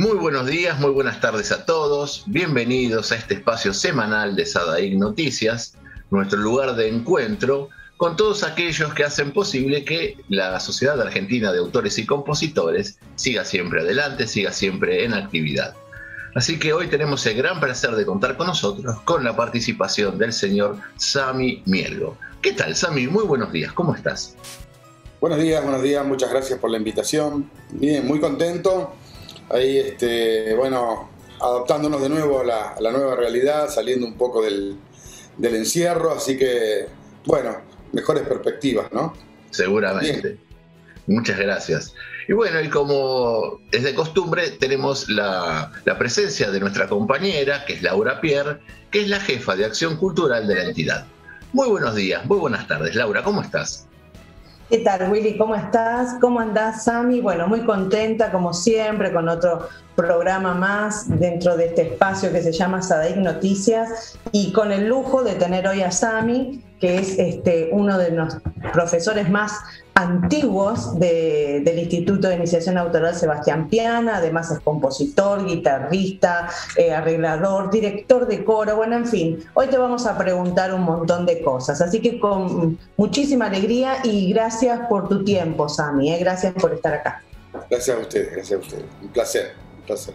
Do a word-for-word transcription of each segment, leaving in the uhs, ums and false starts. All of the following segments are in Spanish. Muy buenos días, muy buenas tardes a todos. Bienvenidos a este espacio semanal de SADAIC Noticias, nuestro lugar de encuentro con todos aquellos que hacen posible que la Sociedad Argentina de Autores y Compositores siga siempre adelante, siga siempre en actividad. Así que hoy tenemos el gran placer de contar con nosotros con la participación del señor Sammy Mielgo. ¿Qué tal, Sammy? Muy buenos días, ¿cómo estás? Buenos días, buenos días, muchas gracias por la invitación. Bien, muy contento. Ahí, este, bueno, adaptándonos de nuevo a la, a la nueva realidad, saliendo un poco del, del encierro, así que, bueno, mejores perspectivas, ¿no? Seguramente. Bien. Muchas gracias. Y bueno, y como es de costumbre, tenemos la, la presencia de nuestra compañera, que es Laura Pierre, que es la jefa de Acción Cultural de la entidad. Muy buenos días, muy buenas tardes. Laura, ¿cómo estás? ¿Qué tal, Willy? ¿Cómo estás? ¿Cómo andás, Sammy? Bueno, muy contenta, como siempre, con otro programa más dentro de este espacio que se llama SADAIC Noticias y con el lujo de tener hoy a Sammy, que es este, uno de los profesores más antiguos de, del Instituto de Iniciación Autoral Sebastián Piana. Además es compositor, guitarrista, eh, arreglador, director de coro, bueno, en fin. Hoy te vamos a preguntar un montón de cosas, así que con muchísima alegría y gracias por tu tiempo, Sammy, eh, gracias por estar acá. Gracias a ustedes, gracias a ustedes, un placer, un placer.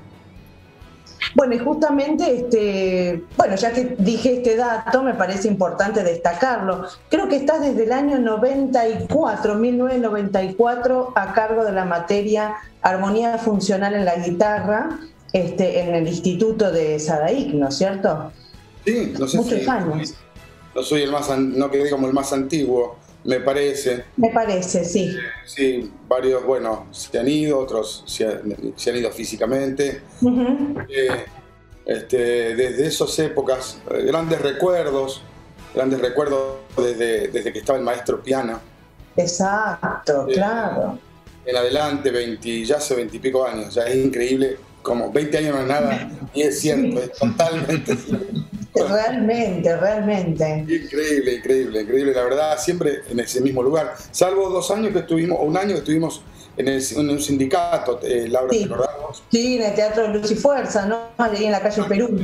Bueno, y justamente, este, bueno, ya que dije este dato, me parece importante destacarlo. Creo que estás desde el año noventa y cuatro, mil novecientos noventa y cuatro, a cargo de la materia Armonía Funcional en la Guitarra, este, en el Instituto de SADAIC, ¿no es cierto? Sí, no sé Muchos si, años. No soy el más, no quedé como el más antiguo, me parece. Me parece, sí. Sí, varios, bueno, se han ido, otros se han, se han ido físicamente. Uh-huh. eh, este, desde esas épocas, grandes recuerdos, grandes recuerdos desde, desde que estaba el maestro Piana. Exacto, eh, claro. En adelante, veinte, ya hace veintipico años, ya es increíble, como veinte años no es nada, y es cierto, sí. Es totalmente cierto. Realmente, realmente. Increíble, increíble, increíble. La verdad, siempre en ese mismo lugar. Salvo dos años que estuvimos, o un año que estuvimos en, el, en un sindicato, eh, Laura, sí. ¿Te acordás? Sí, en el Teatro de Luz y Fuerza, ¿no? Ahí en la calle Perú.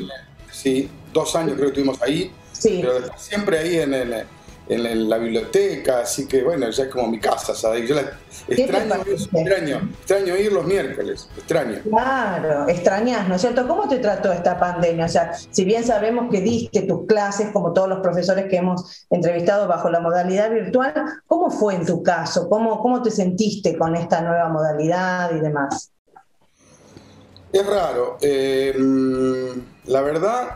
Sí, dos años creo que estuvimos ahí. Sí. Pero siempre ahí en, el, en la biblioteca, así que bueno, ya es como mi casa, ¿sabes? Yo la, extraño, extraño, extraño ir los miércoles, extraño. Claro, extrañas, ¿no es cierto? ¿Cómo te trató esta pandemia? O sea, si bien sabemos que diste tus clases, como todos los profesores que hemos entrevistado bajo la modalidad virtual, ¿cómo fue en tu caso? ¿Cómo, cómo te sentiste con esta nueva modalidad y demás? Es raro, eh, la verdad,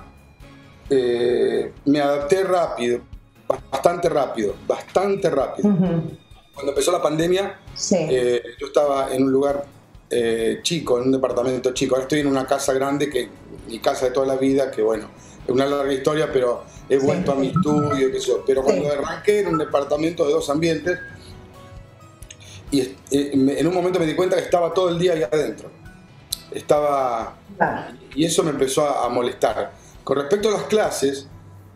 eh, me adapté rápido. Bastante rápido, bastante rápido. Uh-huh. Cuando empezó la pandemia, sí. eh, yo estaba en un lugar eh, chico, en un departamento chico. Ahora estoy en una casa grande, que mi casa de toda la vida, que bueno, es una larga historia, pero he vuelto sí. a mi estudio, qué sé yo. Pero cuando sí. arranqué en un departamento de dos ambientes, y eh, en un momento me di cuenta que estaba todo el día ahí adentro. Estaba... Ah. Y eso me empezó a, a molestar. Con respecto a las clases...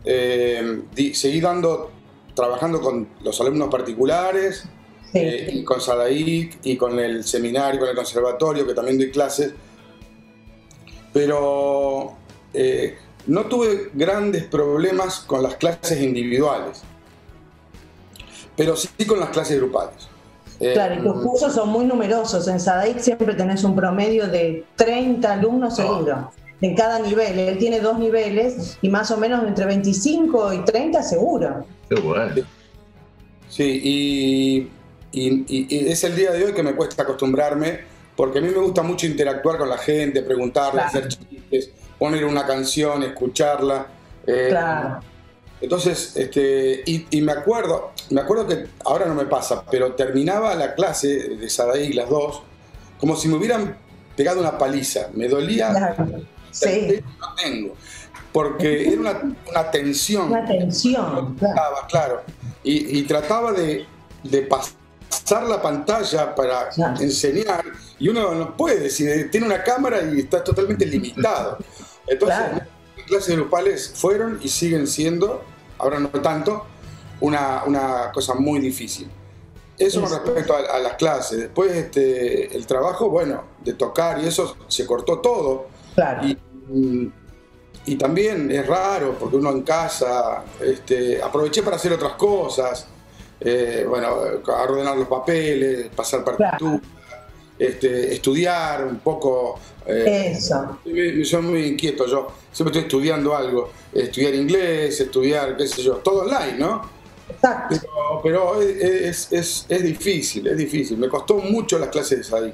Eh, di, seguí dando, trabajando con los alumnos particulares, sí. eh, y con SADAIC y con el seminario, con el conservatorio, que también doy clases, pero eh, no tuve grandes problemas con las clases individuales, pero sí con las clases grupales. Claro, y tus cursos son muy numerosos. En SADAIC siempre tenés un promedio de treinta alumnos seguro. En cada nivel, él tiene dos niveles y más o menos entre veinticinco y treinta seguro. Qué bueno. Sí, y, y, y es el día de hoy que me cuesta acostumbrarme, porque a mí me gusta mucho interactuar con la gente, preguntarle, claro. hacer chistes, poner una canción, escucharla. Eh, claro. Entonces, este, y, y me acuerdo, me acuerdo que ahora no me pasa, pero terminaba la clase de SADAIC, las dos, como si me hubieran pegado una paliza. Me dolía. Claro. Sí. No tengo, porque era una, una tensión. Una tensión, claro. claro. Y, y trataba de, de pasar la pantalla para claro. enseñar, y uno no puede, si tiene una cámara y está totalmente limitado. Entonces, claro. las clases grupales fueron y siguen siendo, ahora no tanto, una, una cosa muy difícil. Eso con respecto a, a las clases. Después este, el trabajo, bueno, de tocar y eso, se cortó todo. Claro. Y, y también es raro porque uno en casa, este, aproveché para hacer otras cosas, eh, bueno, ordenar los papeles, pasar partituras, claro. este, estudiar un poco. Eh, eso. Soy muy inquieto yo, siempre estoy estudiando algo, estudiar inglés, estudiar, qué sé yo, todo online, ¿no? Exacto. Pero, pero es, es, es difícil, es difícil. Me costó mucho las clases ahí.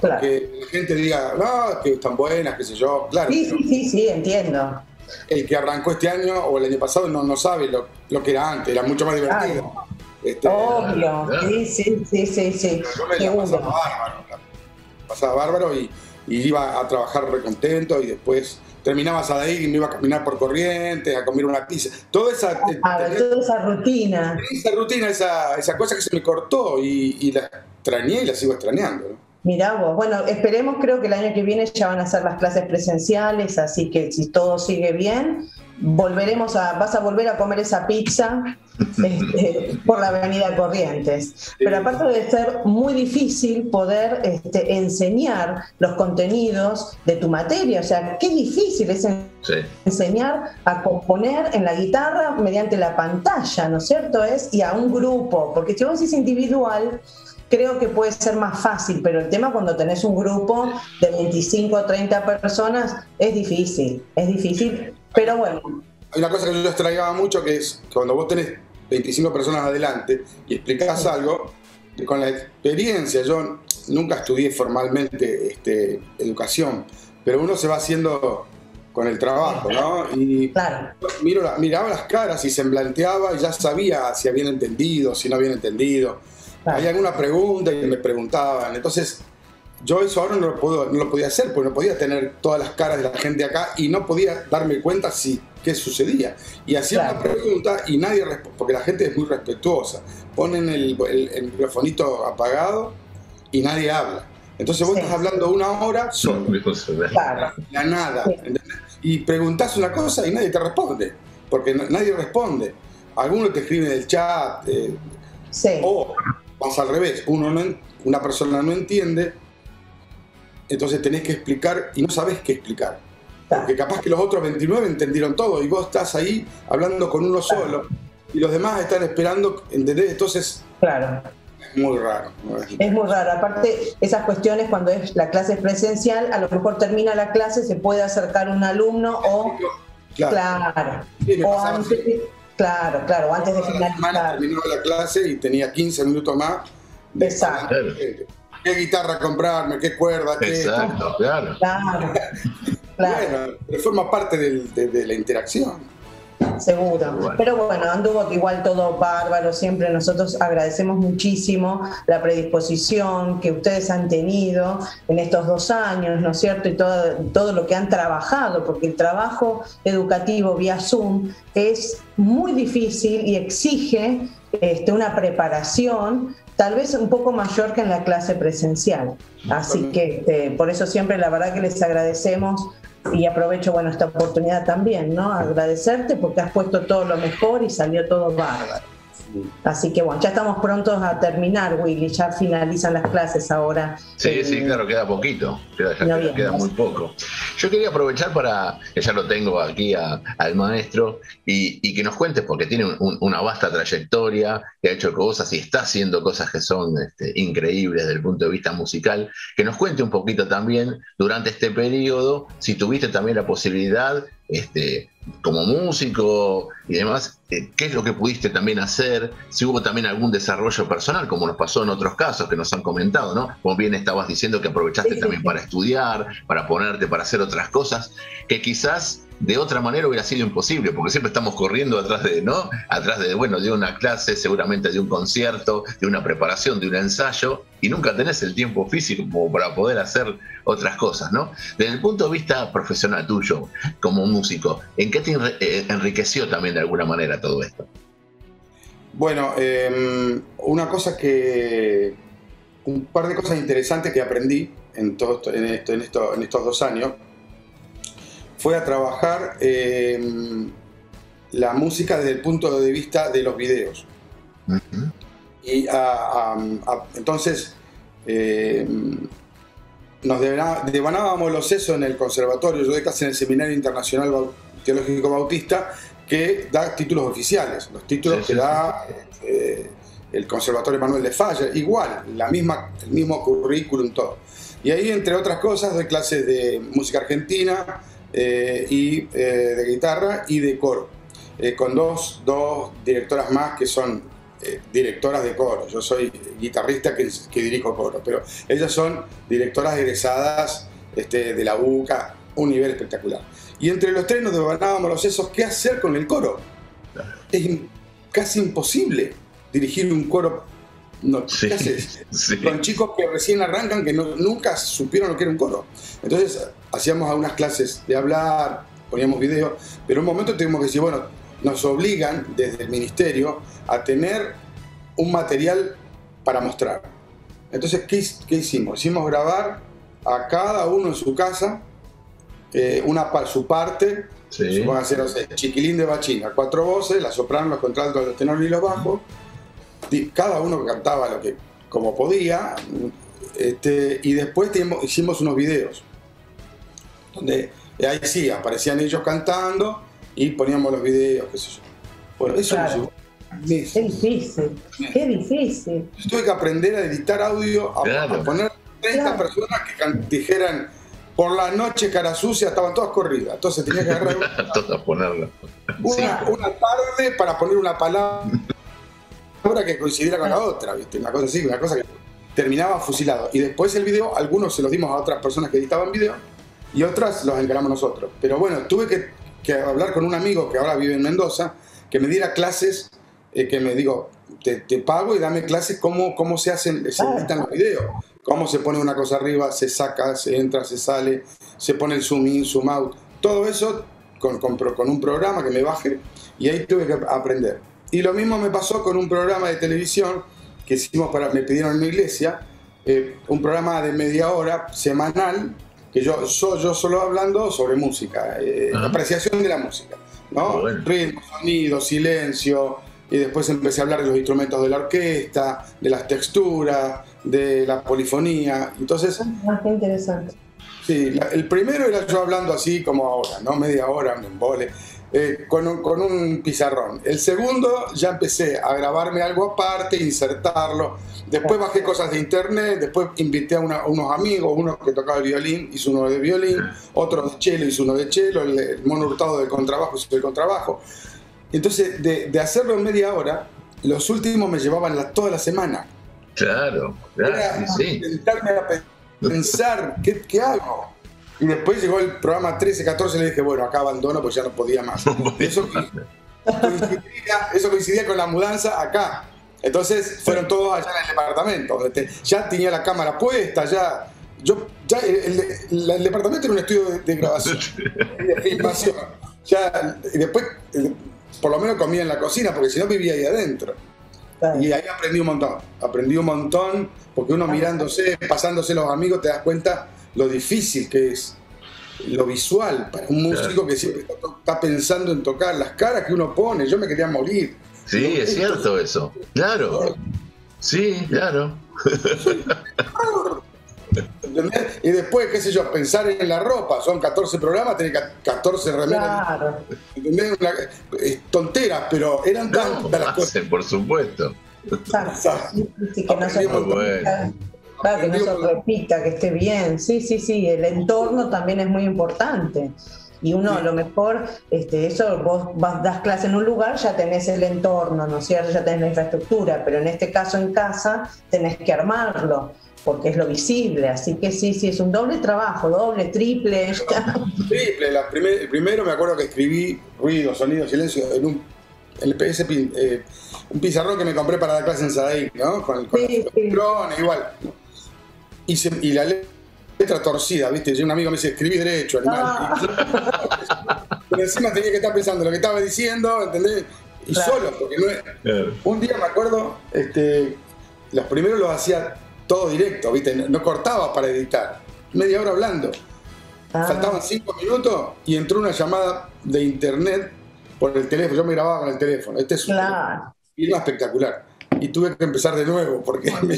Claro. Que la gente diga, no, que están buenas, qué sé yo. Claro, sí, sí, sí, sí, entiendo. El que arrancó este año o el año pasado no, no sabe lo, lo que era antes, era mucho más divertido. Claro. Este, obvio, sí, sí, sí, sí, sí. Yo me la pasaba bárbaro, la pasaba bárbaro y, y iba a trabajar recontento y después... Terminaba SADAIC y me iba a caminar por Corrientes, a comer una pizza. Toda esa, ah, eh, toda esa rutina. Esa rutina, esa, esa cosa que se me cortó y, y la extrañé y la sigo extrañando, ¿no? Mirá vos, bueno, esperemos, creo que el año que viene ya van a hacer las clases presenciales, así que si todo sigue bien, volveremos a, vas a volver a comer esa pizza este, por la avenida Corrientes. Pero aparte de ser muy difícil poder este, enseñar los contenidos de tu materia, o sea, qué difícil es en, sí. enseñar a componer en la guitarra mediante la pantalla, ¿no es cierto? Es, y a un grupo, porque si vos decís individual... Creo que puede ser más fácil, pero el tema cuando tenés un grupo de veinticinco o treinta personas es difícil, es difícil, pero bueno. Hay una cosa que yo extrañaba mucho que es cuando vos tenés veinticinco personas adelante y explicás sí. algo, con la experiencia, yo nunca estudié formalmente este, educación, pero uno se va haciendo con el trabajo, ¿no? Y claro. miro la, miraba las caras y semblanteaba y ya sabía si habían entendido, si no habían entendido. Claro. Hay alguna pregunta y me preguntaban. Entonces, yo eso ahora no lo, puedo, no lo podía hacer, porque no podía tener todas las caras de la gente acá y no podía darme cuenta si qué sucedía. Y hacía claro. una pregunta y nadie responde, porque la gente es muy respetuosa. Ponen el, el, el microfonito apagado y nadie habla. Entonces vos sí. estás hablando una hora solo. Claro. La nada. Sí. Y preguntás una cosa y nadie te responde, porque no, nadie responde. Alguno te escribe en el chat. Eh, sí. O... pasa al revés, uno no, una persona no entiende, entonces tenés que explicar y no sabés qué explicar. Claro. Porque capaz que los otros veintinueve entendieron todo y vos estás ahí hablando con uno claro. solo y los demás están esperando, ¿entendés? Entonces claro. es muy raro. Es muy raro. Aparte, esas cuestiones cuando es la clase es presencial, a lo mejor termina la clase, se puede acercar un alumno o... Claro. claro. Sí, o antes... Claro, claro, antes de finalizar. La terminó la clase y tenía quince minutos más. De exacto. ¿Qué guitarra comprarme? ¿Qué cuerda? Qué... Exacto, claro. claro, claro. Bueno, pero forma parte del, de, de la interacción. Seguro, bueno. pero bueno, anduvo igual todo bárbaro, siempre nosotros agradecemos muchísimo la predisposición que ustedes han tenido en estos dos años, ¿no es cierto? Y todo, todo lo que han trabajado, porque el trabajo educativo vía Zoom es muy difícil y exige este, una preparación tal vez un poco mayor que en la clase presencial. Así que este, por eso siempre la verdad que les agradecemos. Y aprovecho, bueno, esta oportunidad también, ¿no? Agradecerte porque has puesto todo lo mejor y salió todo bárbaro. Así que, bueno, ya estamos prontos a terminar, Willy. Ya finalizan las clases ahora. Sí, eh, sí, claro, queda poquito. Queda, ya queda, queda muy poco. Yo quería aprovechar para, que ya lo tengo aquí a, al maestro, y, y que nos cuentes, porque tiene un, un, una vasta trayectoria, que ha hecho cosas y está haciendo cosas que son este, increíbles desde el punto de vista musical. Que nos cuente un poquito también, durante este periodo, si tuviste también la posibilidad... Este, como músico y demás, ¿qué es lo que pudiste también hacer? Si hubo también algún desarrollo personal, como nos pasó en otros casos que nos han comentado, ¿no? Como bien estabas diciendo que aprovechaste sí, también sí. para estudiar, para ponerte, para hacer otras cosas, que quizás de otra manera hubiera sido imposible, porque siempre estamos corriendo atrás de, ¿no? Atrás de, bueno, de una clase, seguramente de un concierto, de una preparación, de un ensayo, y nunca tenés el tiempo físico como para poder hacer otras cosas, ¿no? Desde el punto de vista profesional tuyo, como músico, ¿en qué te enriqueció también de alguna manera todo esto? Bueno, eh, una cosa que... un par de cosas interesantes que aprendí en, todo esto, en, esto, en, esto, en estos dos años fue a trabajar eh, la música desde el punto de vista de los videos. Uh-huh. Y a, a, a, entonces eh, nos devanábamos los sesos en el conservatorio. Yo doy clase en el Seminario Internacional Baut Teológico Bautista, que da títulos oficiales, los títulos sí, que sí, da sí. Eh, el conservatorio Manuel de Falla, igual, la misma, el mismo currículum, todo. Y ahí, entre otras cosas, doy clases de música argentina, eh, y, eh, de guitarra y de coro, eh, con dos, dos directoras más que son eh, directoras de coro. Yo soy guitarrista que, que dirijo coro, pero ellas son directoras egresadas este, de la U C A, un nivel espectacular. Y entre los tres nos debatábamos los sesos, ¿qué hacer con el coro? Es casi imposible dirigir un coro. No, sí, ¿qué haces? Sí. Con chicos que recién arrancan, que no, nunca supieron lo que era un coro. Entonces hacíamos algunas clases de hablar, poníamos videos, pero en un momento tuvimos que decir, bueno, nos obligan desde el ministerio a tener un material para mostrar. Entonces, ¿qué, qué hicimos? Hicimos grabar a cada uno en su casa, eh, una para su parte, sí. Se van a hacer, o sea, Chiquilín de Bachín, a cuatro voces, la soprano, los contraltos, los tenores y los bajos. Cada uno cantaba lo que como podía, este, y después teníamos, hicimos unos videos donde ahí sí aparecían ellos cantando y poníamos los videos, qué sé yo. Bueno, eso claro. Nos llevó meses. Qué difícil, qué difícil. Yo tuve que aprender a editar audio, a, claro. a poner treinta claro. personas que dijeran por la noche cara sucia, estaban todas corridas. Entonces tenía que agarrar una, todas ponerla. Una, una tarde para poner una palabra que coincidiera con la otra, ¿viste? Una cosa así, una cosa que terminaba fusilado. Y después el video, algunos se los dimos a otras personas que editaban video y otras los encaramos nosotros. Pero bueno, tuve que, que hablar con un amigo que ahora vive en Mendoza, que me diera clases, eh, que me digo, te, te pago y dame clases cómo, cómo se hacen, se editan los videos, cómo se pone una cosa arriba, se saca, se entra, se sale, se pone el zoom in, zoom out, todo eso con, con, con un programa que me baje, y ahí tuve que aprender. Y lo mismo me pasó con un programa de televisión que hicimos para, me pidieron en mi iglesia, eh, un programa de media hora semanal, que yo, so, yo solo hablando sobre música, eh, ah. apreciación de la música, ¿no? Bueno. Ritmo, sonido, silencio, y después empecé a hablar de los instrumentos de la orquesta, de las texturas, de la polifonía. Entonces, ah, qué interesante. Sí, la, el primero era yo hablando así como ahora, ¿no? Media hora, me embole. Eh, con, un, con un pizarrón. El segundo ya empecé a grabarme algo aparte, insertarlo. Después bajé cosas de internet, después invité a, una, a unos amigos, uno que tocaba el violín, hizo uno de violín, otro de cello, hizo uno de cello, el, el Mono Hurtado del contrabajo, hizo el contrabajo. Entonces, de, de hacerlo en media hora, los últimos me llevaban la, toda la semana. Claro, claro. Era sí. Sentarme a pensar, ¿qué, qué hago? Y después llegó el programa trece, catorce y le dije, bueno, acá abandono porque ya no podía más. Eso coincidía, eso coincidía con la mudanza acá. Entonces fueron todos allá en el departamento. Donde te, ya tenía la cámara puesta, ya... Yo, ya el, el, el departamento era un estudio de, de grabación, de filmación. Ya, y después, por lo menos comía en la cocina, porque si no vivía ahí adentro. Y ahí aprendí un montón. Aprendí un montón, porque uno mirándose, pasándose los amigos, te das cuenta... lo difícil que es lo visual para un músico, claro. Que siempre está, está pensando en tocar las caras que uno pone. Yo me quería morir. Sí, no, es cierto es... eso. Claro. Sí, claro. ¿Entendés? Y después, qué sé yo, pensar en la ropa. Son catorce programas, tenés catorce remeras. Claro. ¿Entendés? Una, eh, tonteras, pero eran tantas no, las hacen, cosas. Por supuesto. Claro. Sí, que no. Claro, que no se repita, que esté bien. Sí, sí, sí, el entorno también es muy importante. Y uno, a lo mejor, este, eso, vos vas, das clase en un lugar, ya tenés el entorno, ¿no es cierto? Ya tenés la infraestructura, pero en este caso en casa tenés que armarlo, porque es lo visible. Así que sí, sí, es un doble trabajo, doble, triple. Ya. Triple, la primer, el primero me acuerdo que escribí ruido, sonido, silencio en un... El P S, eh, un pizarrón que me compré para dar clase en SADAIC, ¿no? Con el con sí, sí. Crones, igual. Y, se, y la letra torcida, ¿viste? Y un amigo me dice, escribí derecho, animal. Ah. Pero encima tenía que estar pensando lo que estaba diciendo, ¿entendés? Y claro. Solo, porque no es... Claro. Un día me acuerdo, este, los primeros los hacía todo directo, ¿viste? No cortaba para editar. Media hora hablando. Ah. Faltaban cinco minutos y entró una llamada de internet por el teléfono. Yo me grababa con el teléfono. Este es un claro. Film espectacular. y tuve que empezar de nuevo porque me,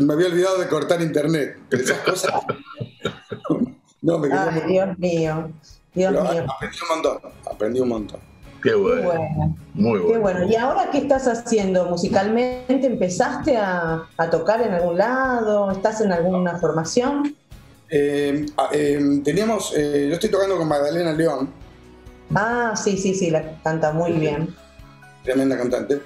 me había olvidado de cortar internet. Esas cosas. No, me quedé Ay, muy... Dios mío, Dios Pero, mío. Aprendí un montón, aprendí un montón. Qué bueno. Qué bueno. Muy bueno. Qué bueno. ¿Y ahora qué estás haciendo musicalmente? ¿Empezaste a, a tocar en algún lado? ¿Estás en alguna formación? Eh, eh, teníamos, eh, yo estoy tocando con Magdalena León. Ah, sí, sí, sí, la canta muy bien. Tremenda cantante.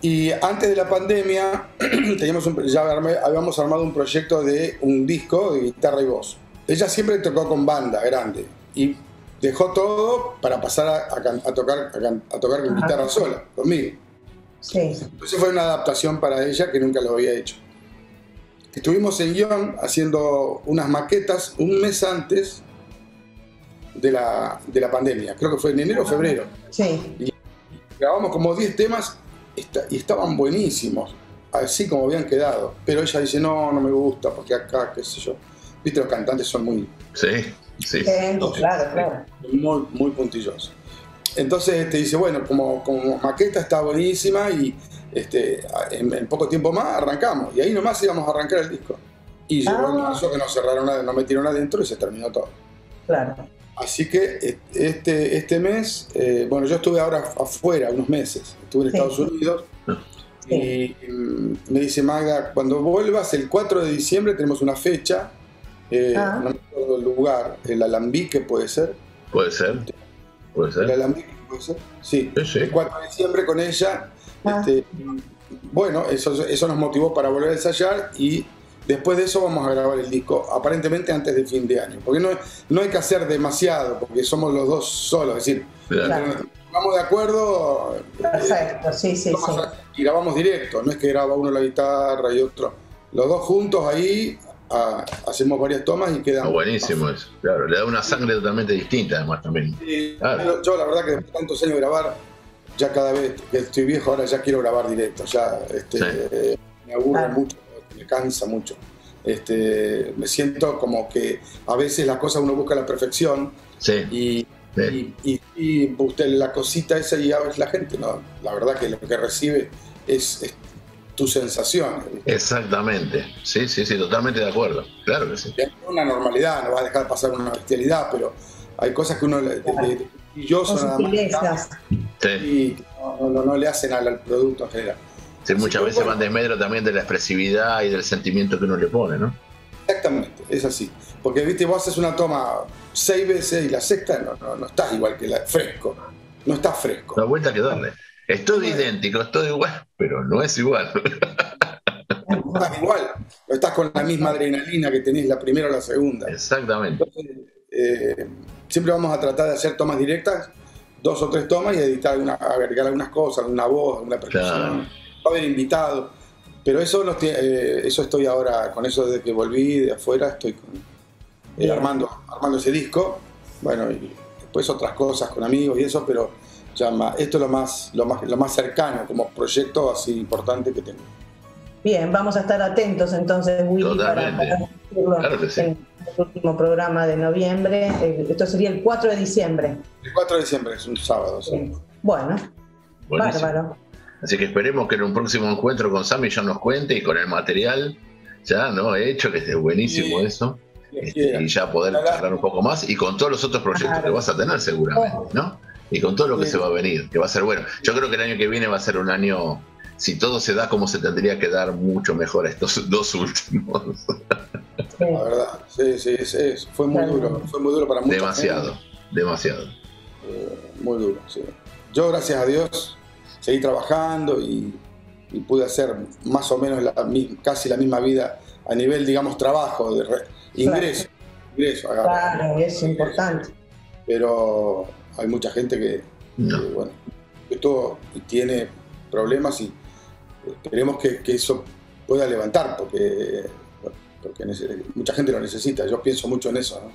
Y antes de la pandemia teníamos un, ya habíamos armado un proyecto de un disco de guitarra y voz. Ella siempre tocó con banda grande y dejó todo para pasar a, a, a tocar a, a tocar con guitarra sola, conmigo. Sí. Entonces fue una adaptación para ella que nunca lo había hecho. Estuvimos en Guión haciendo unas maquetas un mes antes de la, de la pandemia. Creo que fue en enero o febrero. Sí. Y grabamos como diez temas y estaban buenísimos, así como habían quedado. Pero ella dice, no, no me gusta, porque acá, qué sé yo. Viste, los cantantes son muy... Sí, sí. Eh, no, claro, claro. Muy, muy puntillosos. Entonces te dice, bueno, como, como maqueta está buenísima y este, en, en poco tiempo más arrancamos. Y ahí nomás íbamos a arrancar el disco. Y llegó el caso que nos cerraron, nos metieron adentro y se terminó todo. Claro. Así que este, este mes, eh, bueno, yo estuve ahora afuera unos meses, estuve en sí. Estados Unidos sí. y me dice Magda, cuando vuelvas el cuatro de diciembre tenemos una fecha, eh, ah. no me acuerdo el lugar, el Alambique puede ser. Puede ser, puede ser. El Alambique puede ser, sí, sí, sí. El cuatro de diciembre con ella, ah. este, bueno, eso, eso nos motivó para volver a ensayar y... Después de eso vamos a grabar el disco, aparentemente antes del fin de año. Porque no, no hay que hacer demasiado, porque somos los dos solos. Es decir, claro. Vamos de acuerdo. Perfecto, sí, sí, sí. Y grabamos directo, no es que graba uno la guitarra y otro. Los dos juntos ahí a, hacemos varias tomas y quedamos. Ah, buenísimo eso, claro. Le da una sangre totalmente distinta además también. Sí, claro. Yo la verdad que después de tantos años de grabar, ya cada vez que estoy viejo ahora ya quiero grabar directo. Ya este, sí. eh, me aburre claro. mucho. Me cansa mucho, este, me siento como que a veces las cosas uno busca la perfección sí, y, sí. Y, y, y usted la cosita esa y a veces la gente, no, la verdad que lo que recibe es, es tu sensación. Exactamente, sí, sí, sí, totalmente de acuerdo, claro que sí. Es una normalidad, no vas a dejar pasar una bestialidad, pero hay cosas que uno... De, de, de, y yo son nada más sí. y no, no, no le hacen al, al producto en general. Sí, muchas sí, veces bueno. van desmedro también de la expresividad y del sentimiento que uno le pone, ¿no? Exactamente, es así. Porque, viste, vos haces una toma seis veces y la sexta no, no, no estás igual que la... Fresco. No estás fresco. La vuelta que darle. Es todo idéntico, es todo igual, pero no es igual. No estás igual. No estás con la misma adrenalina que tenés la primera o la segunda. Exactamente. Entonces, eh, siempre vamos a tratar de hacer tomas directas, dos o tres tomas y editar, una, agregar algunas cosas, una voz, una percusión. Claro. Va a haber invitado, pero eso no tiene, eh, eso estoy ahora, con eso desde que volví de afuera, estoy con, eh, armando, armando ese disco, bueno, y después otras cosas con amigos y eso, pero ya más, esto es lo más, lo más, lo más cercano como proyecto así importante que tengo. Bien, vamos a estar atentos entonces, Willy, para, para claro que sí. en el último programa de noviembre, esto sería el cuatro de diciembre. El cuatro de diciembre, es un sábado. Sí. Bueno, buenísimo. Bárbaro. Así que esperemos que en un próximo encuentro con Sammy ya nos cuente y con el material ya no he hecho, que esté buenísimo sí, eso, este, y ya poder charlar un poco más y con todos los otros proyectos claro. que vas a tener seguramente, ¿no? Y con todo lo que sí. se va a venir, que va a ser bueno. Yo creo que el año que viene va a ser un año, si todo se da como se tendría que dar, mucho mejor a estos dos últimos. Sí. La verdad, sí, sí, sí, fue muy duro, fue muy duro para mucha demasiado, gente. Demasiado. Eh, muy duro, sí. Yo, gracias a Dios, seguí trabajando y, y pude hacer más o menos la, casi la misma vida a nivel, digamos, trabajo, de re, ingreso. Claro, ingreso, agarra, claro es ingreso. Importante. Pero hay mucha gente que, no. que bueno, que todo, y tiene problemas y esperemos que, que eso pueda levantar, porque, bueno, porque mucha gente lo necesita. Yo pienso mucho en eso, ¿no?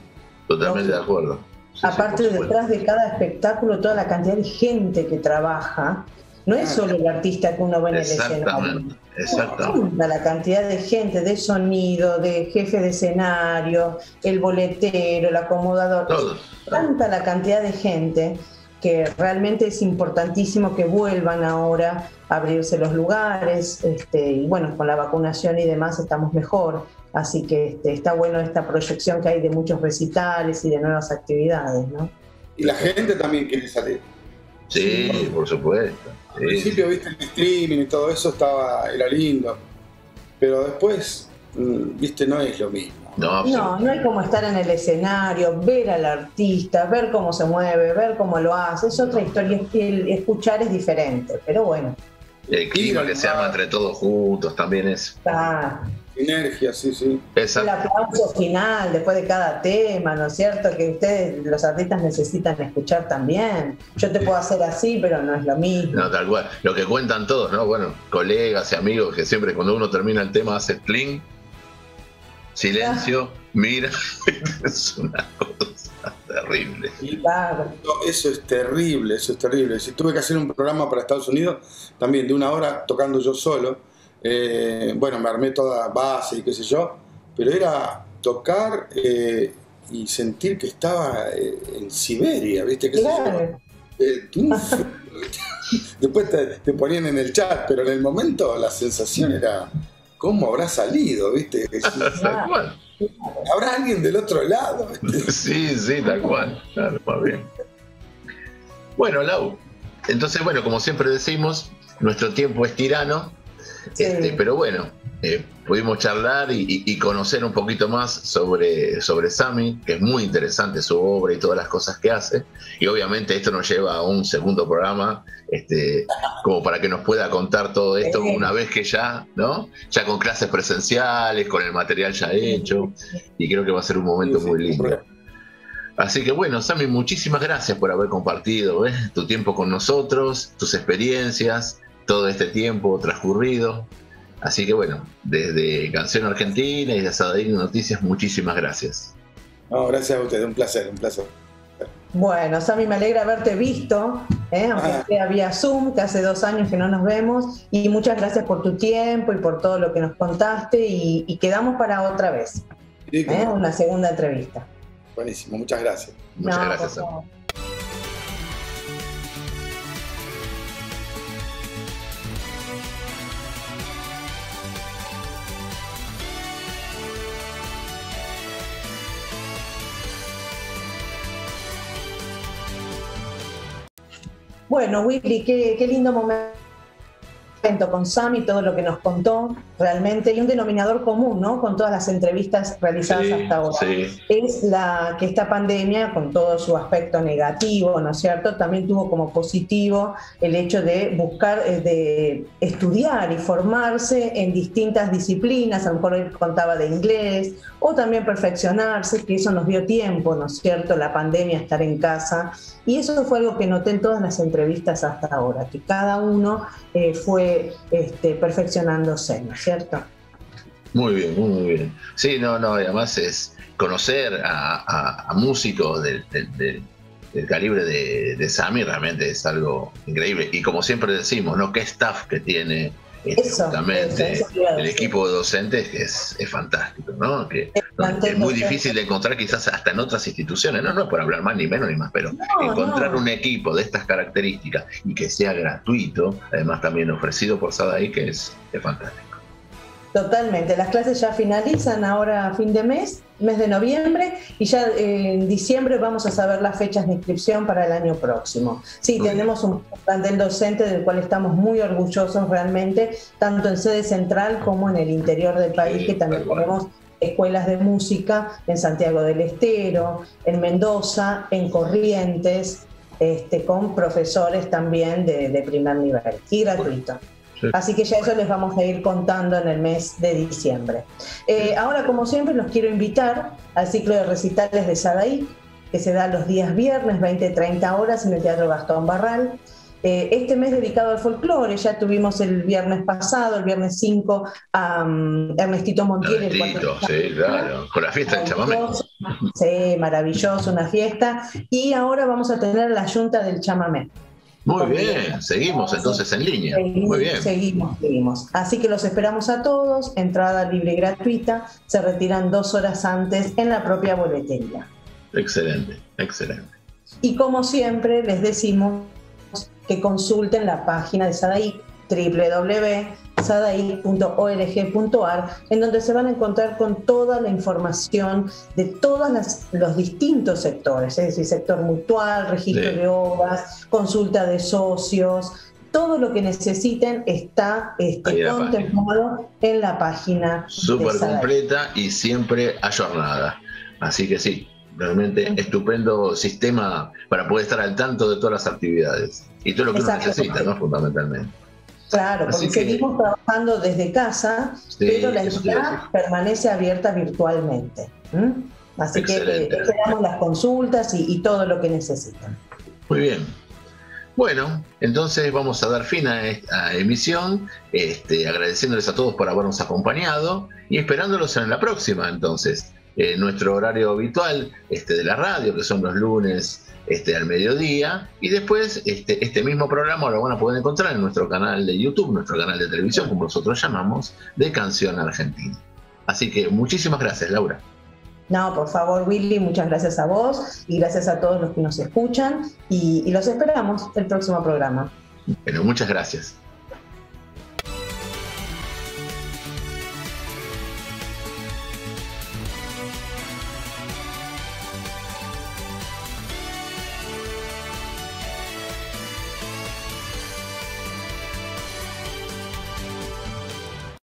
Totalmente no, de acuerdo. Sí, aparte, sí, detrás de cada espectáculo, toda la cantidad de gente que trabaja. No es solo el artista que uno ve en el escenario. Exactamente. La cantidad de gente, de sonido, de jefe de escenario, el boletero, el acomodador. Todo. Tanta la cantidad de gente que realmente es importantísimo que vuelvan ahora a abrirse los lugares, este, y bueno, con la vacunación y demás estamos mejor, así que este, está bueno esta proyección que hay de muchos recitales y de nuevas actividades, ¿no? Y la gente también quiere salir. Sí, sí, por supuesto. Al sí. principio, viste, el streaming y todo eso estaba, era lindo, pero después, viste, no es lo mismo. No, no, no hay como estar en el escenario, ver al artista, ver cómo se mueve, ver cómo lo hace, es otra historia, el escuchar es diferente, pero bueno. El clima que se arma entre todos juntos también es... Ah. Sinergia, sí, sí. Esa. El aplauso final después de cada tema, ¿no es cierto? Que ustedes, los artistas, necesitan escuchar también. Yo te puedo hacer así, pero no es lo mismo. No, tal cual. Lo que cuentan todos, ¿no? Bueno, colegas y amigos que siempre cuando uno termina el tema hace cling. Silencio, mira, es una cosa terrible. Claro. Eso es terrible, eso es terrible. Si tuve que hacer un programa para Estados Unidos, también de una hora tocando yo solo, eh, bueno, me armé toda base y qué sé yo, pero era tocar eh, y sentir que estaba eh, en Siberia, ¿viste? ¿Qué claro. eh, tú, después te, te ponían en el chat, pero en el momento la sensación era... ¿Cómo habrá salido, viste? Tal cual. ¿Habrá alguien del otro lado? Sí, sí, tal cual. Claro, más bien. Bueno, Lau, entonces, bueno, como siempre decimos, nuestro tiempo es tirano, sí. este, pero bueno, eh, pudimos charlar y, y, y conocer un poquito más sobre, sobre Sammy, que es muy interesante su obra y todas las cosas que hace, y obviamente esto nos lleva a un segundo programa, Este, como para que nos pueda contar todo esto una vez que ya, ¿no? Ya con clases presenciales, con el material ya hecho, y creo que va a ser un momento sí, muy lindo. Sí, así que bueno, Sammy, muchísimas gracias por haber compartido ¿eh? tu tiempo con nosotros, tus experiencias, todo este tiempo transcurrido. Así que bueno, desde Canción Argentina y de SADAIC Noticias, muchísimas gracias. No, gracias a ustedes, un placer, un placer. Bueno, Sammy, me alegra haberte visto, ¿eh? aunque ah. sea vía Zoom, que hace dos años que no nos vemos, y muchas gracias por tu tiempo y por todo lo que nos contaste, y, y quedamos para otra vez, sí, ¿eh? una segunda entrevista. Buenísimo, muchas gracias. Muchas no, gracias, Sammy. Bueno, Willy, qué, qué lindo momento con Sammy, todo lo que nos contó realmente, y un denominador común, ¿no? Con todas las entrevistas realizadas sí, hasta ahora. Sí. Es la que esta pandemia, con todo su aspecto negativo, ¿no es cierto?, también tuvo como positivo el hecho de buscar, de estudiar y formarse en distintas disciplinas, a lo mejor él contaba de inglés, o también perfeccionarse, que eso nos dio tiempo, ¿no es cierto?, la pandemia, estar en casa. Y eso fue algo que noté en todas las entrevistas hasta ahora, que cada uno eh, fue este, perfeccionándose, ¿no es cierto? Muy bien, muy bien. Sí, no, no, y además es conocer a, a, a músicos del, del, del, del calibre de, de Sammy, realmente es algo increíble. Y como siempre decimos, ¿no? Qué staff que tiene este, eso, justamente eso, eso, claro, el sí. equipo de docentes, que es, es fantástico, ¿no? Que, es muy difícil de encontrar quizás hasta en otras instituciones, no, no es por hablar más ni menos ni más, pero no, encontrar no. un equipo de estas características y que sea gratuito, además también ofrecido por SADAIC, que es, es fantástico. Totalmente, las clases ya finalizan ahora a fin de mes, mes de noviembre, y ya en diciembre vamos a saber las fechas de inscripción para el año próximo. Sí, muy tenemos bien. un plantel docente del cual estamos muy orgullosos realmente, tanto en sede central como en el interior del país, sí, que también tenemos... escuelas de música en Santiago del Estero, en Mendoza, en Corrientes, este, con profesores también de, de primer nivel y gratuito. Sí. Así que ya eso les vamos a ir contando en el mes de diciembre. Eh, sí. Ahora, como siempre, los quiero invitar al ciclo de recitales de SADAIC, que se da los días viernes, veinte a treinta horas, en el Teatro Gastón Barral. Eh, este mes dedicado al folclore, ya tuvimos el viernes pasado, el viernes cinco, a um, Ernestito Montiel. Ernestito, sí, claro, con la fiesta del chamamé. Sí, maravilloso, una fiesta. Y ahora vamos a tener la Yunta del Chamamé. Muy bien, seguimos entonces en línea. Seguimos, Muy bien. Seguimos, seguimos. Así que los esperamos a todos, entrada libre y gratuita, se retiran dos horas antes en la propia boletería. Excelente, excelente. Y como siempre les decimos que consulten la página de SADAIC, doble u doble u doble u punto sadaic punto org punto ar, en donde se van a encontrar con toda la información de todos los distintos sectores, es decir, sector mutual, registro sí. de obras, consulta de socios, todo lo que necesiten está este, contemplado la en la página. Súper completa y siempre ayornada, así que sí, realmente sí. estupendo sistema para poder estar al tanto de todas las actividades y todo lo que uno necesita, ¿no? Fundamentalmente. Claro, porque que, seguimos trabajando desde casa, sí, pero la entidad permanece abierta virtualmente. ¿Mm? Así excelente. Que esperamos las consultas y, y todo lo que necesitan. Muy bien. Bueno, entonces vamos a dar fin a esta emisión, este, agradeciéndoles a todos por habernos acompañado y esperándolos en la próxima, entonces. Eh, nuestro horario habitual este, de la radio, que son los lunes este, al mediodía, y después este, este mismo programa lo van a poder encontrar en nuestro canal de YouTube, nuestro canal de televisión, como nosotros llamamos, de Canción Argentina. Así que muchísimas gracias, Laura. No, por favor, Willy, muchas gracias a vos y gracias a todos los que nos escuchan y, y los esperamos el próximo programa. Bueno, muchas gracias.